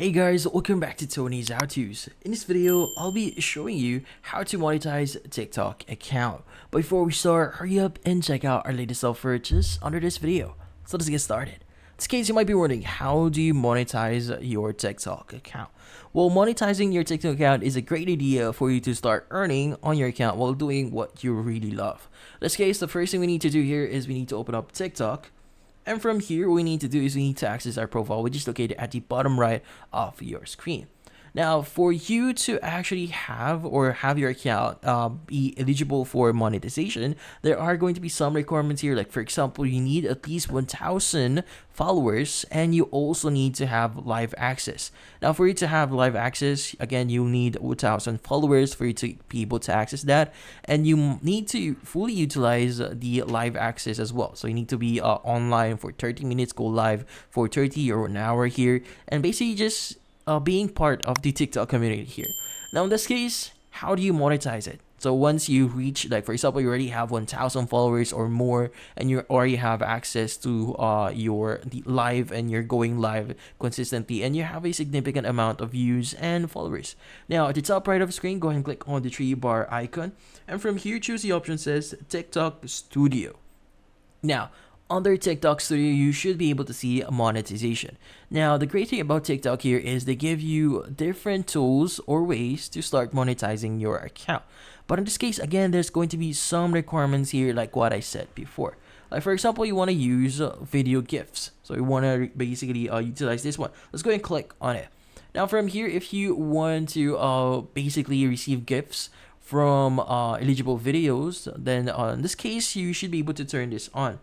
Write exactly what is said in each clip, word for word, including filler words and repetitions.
Hey guys, welcome back to Tony's HowTos. In this video, I'll be showing you how to monetize a TikTok account. But before we start, hurry up and check out our latest offer just under this video. So let's get started. In this case, you might be wondering, how do you monetize your TikTok account? Well, monetizing your TikTok account is a great idea for you to start earning on your account while doing what you really love. In this case, the first thing we need to do here is we need to open up TikTok. And from here, what we need to do is we need to access our profile, which is located at the bottom right of your screen. Now, for you to actually have or have your account uh, be eligible for monetization, there are going to be some requirements here. Like, for example, you need at least one thousand followers, and you also need to have live access. Now, for you to have live access, again, you need one thousand followers for you to be able to access that. And you need to fully utilize the live access as well. So you need to be uh, online for thirty minutes, go live for thirty or an hour here, and basically just Uh, being part of the TikTok community here. Now in this case, how do you monetize it? So once you reach, like for example, you already have one thousand followers or more, and you already have access to uh, your the live, and you're going live consistently, and you have a significant amount of views and followers. Now at the top right of the screen, go ahead and click on the three bar icon, and from here choose the option that says TikTok Studio. Now under TikTok Studio, you should be able to see monetization. Now, the great thing about TikTok here is they give you different tools or ways to start monetizing your account. But in this case, again, there's going to be some requirements here like what I said before. Like for example, you want to use video GIFs. So you want to basically uh, utilize this one. Let's go ahead and click on it. Now from here, if you want to uh, basically receive GIFs from uh, eligible videos, then uh, in this case, you should be able to turn this on.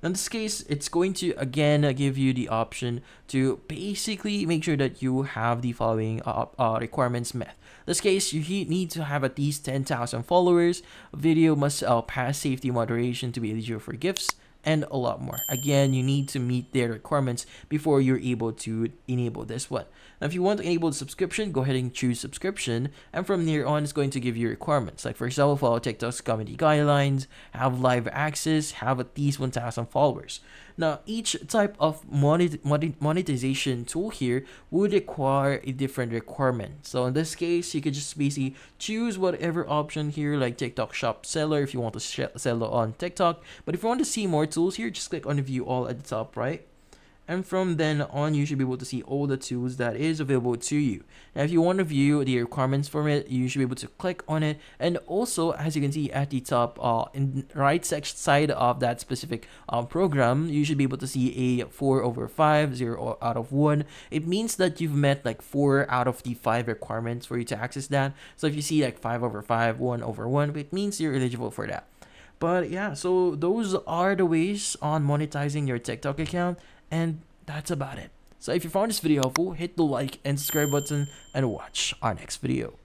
In this case, it's going to again give you the option to basically make sure that you have the following uh, uh, requirements met. In this case, you need to have at least ten thousand followers, video must uh, pass safety moderation to be eligible for GIFs, and a lot more. Again, you need to meet their requirements before you're able to enable this one. Now, if you want to enable the subscription, go ahead and choose subscription, and from here on, it's going to give you requirements. Like for example, follow TikTok's comedy guidelines, have live access, have at least one thousand followers. Now, each type of monet monetization tool here would require a different requirement. So in this case, you could just basically choose whatever option here, like TikTok Shop Seller if you want to sell on TikTok. But if you want to see more tools here, just click on view all at the top right, and from then on you should be able to see all the tools that is available to you. Now if you want to view the requirements from it, you should be able to click on it, and also as you can see at the top uh, in right side of that specific um, program, you should be able to see a four over five, zero out of one. It means that you've met like four out of the five requirements for you to access that. So if you see like five over five, one over one, it means you're eligible for that. But yeah, so those are the ways on monetizing your TikTok account, and that's about it. So if you found this video helpful, hit the like and subscribe button, and watch our next video.